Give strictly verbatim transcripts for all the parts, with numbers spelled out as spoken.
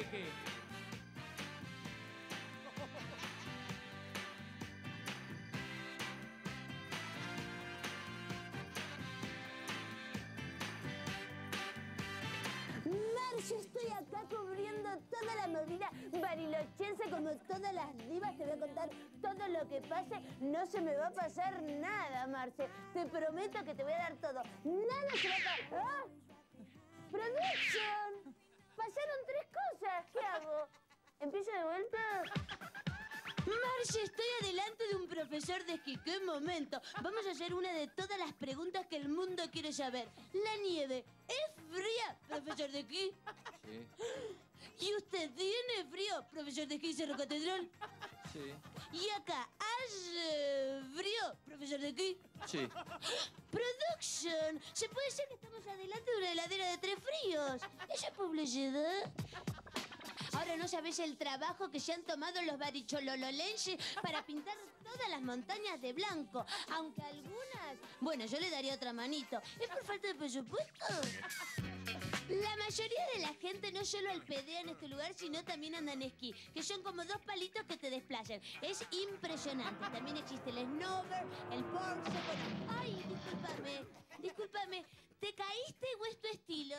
Peque. Yo estoy acá cubriendo toda la movida barilochense como todas las divas. Te voy a contar todo lo que pase. No se me va a pasar nada, Marce. Te prometo que te voy a dar todo. Nada se va a pasar. ¡Ah! ¡Producción! Pasaron tres cosas. ¿Qué hago? ¿Empiezo de vuelta? Marce, estoy adelante de un profesor de esquí. ¡Qué momento! Vamos a hacer una de todas las preguntas que el mundo quiere saber. La nieve, ¿es fría, profesor de esquí? Sí. ¿Y usted tiene frío, profesor de esquí Cerro Catedral? Sí. ¿Y acá hace frío, profesor de esquí? Sí. ¡Production! ¿Se puede ser que estamos adelante de una heladera de tres fríos? ¿Eso es publicidad? Ahora no sabés el trabajo que se han tomado los baricholololenses para pintar todas las montañas de blanco. Aunque algunas... Bueno, yo le daría otra manito. ¿Es por falta de presupuesto? La mayoría de la gente no solo alpedea en este lugar, sino también anda en esquí, que son como dos palitos que te desplayan. Es impresionante. También existe el snowboard, el porche... Bueno. Ay, discúlpame, discúlpame. ¿Te caíste o es tu estilo?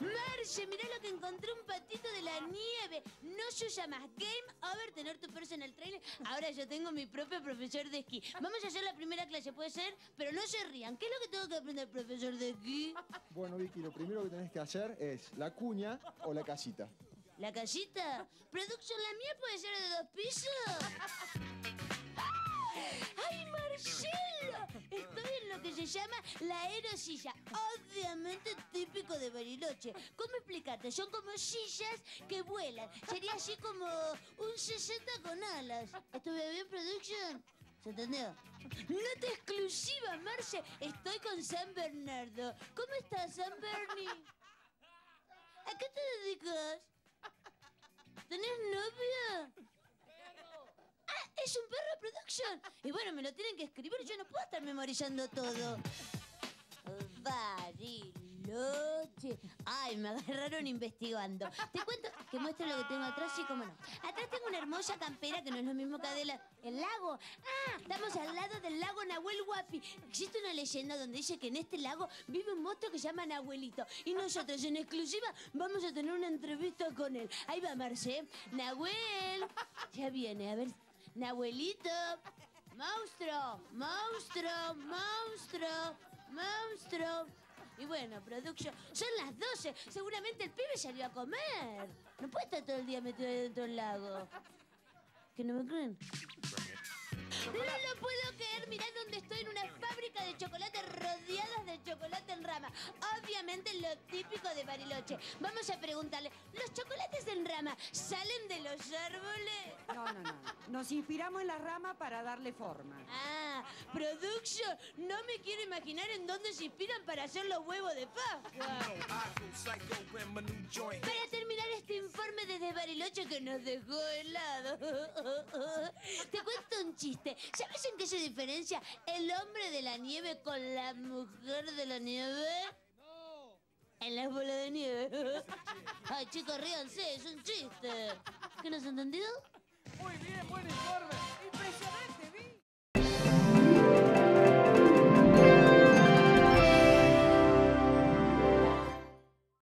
Marce, mirá lo que encontré, un patito de la nieve. No se usa más. Game over, tener tu personal trainer. Ahora yo tengo mi propio profesor de esquí. Vamos a hacer la primera clase, ¿puede ser? Pero no se rían. ¿Qué es lo que tengo que aprender, profesor de esquí? Bueno, Vicky, lo primero que tenés que hacer es la cuña o la casita. ¿La casita? ¿Producción, la mía puede ser de dos pisos? ¡Ay, Marcelo! Estoy en lo que se llama la aerosilla. Obviamente típico de Bariloche. ¿Cómo explicarte? Son como sillas que vuelan. Sería así como un sesenta con alas. ¿Estuve bien, producción? ¿Se entendió? ¡Nota exclusiva, Marce! Estoy con San Bernardo. ¿Cómo estás, San Berni? ¿A qué te dedicas? ¿Tenés novia? ¡Ah! ¡Es un perro, Production! Y bueno, me lo tienen que escribir. Yo no puedo estar memorizando todo. Bariloche. Ay, me agarraron investigando. Te cuento que muestro lo que tengo atrás y cómo no. Atrás tengo una hermosa campera que no es lo mismo que Adela. ¿El lago? ¡Ah! Estamos al lado del lago Nahuel Wapi. Existe una leyenda donde dice que en este lago vive un monstruo que se llama Nahuelito. Y nosotros, en exclusiva, vamos a tener una entrevista con él. Ahí va, Marce. Nahuel. Ya viene, a ver... Nahuelito, monstruo, monstruo, monstruo, monstruo. Y bueno, producción, son las doce. Seguramente el pibe salió a comer. No puede estar todo el día metido dentro del lago. ¿Que no me creen? ¡No lo puedo creer! Mirá donde estoy, en una fábrica de chocolate, rodeadas de chocolate en rama. Obviamente lo típico de Bariloche. Vamos a preguntarle, ¿los chocolates en rama salen de los árboles? No, no, no. Nos inspiramos en la rama para darle forma. Ah, Production, no me quiero imaginar en dónde se inspiran para hacer los huevos de Pascua. Para terminar este informe desde Bariloche que nos dejó helado, te cuento un chiste. ¿Sabes en qué se diferencia el hombre de la nieve con la mujer de la nieve? ¡No! En las bolas de nieve. Ay, chicos, ríanse, es un chiste. ¿Qué, no has entendido? Muy bien, buen informe.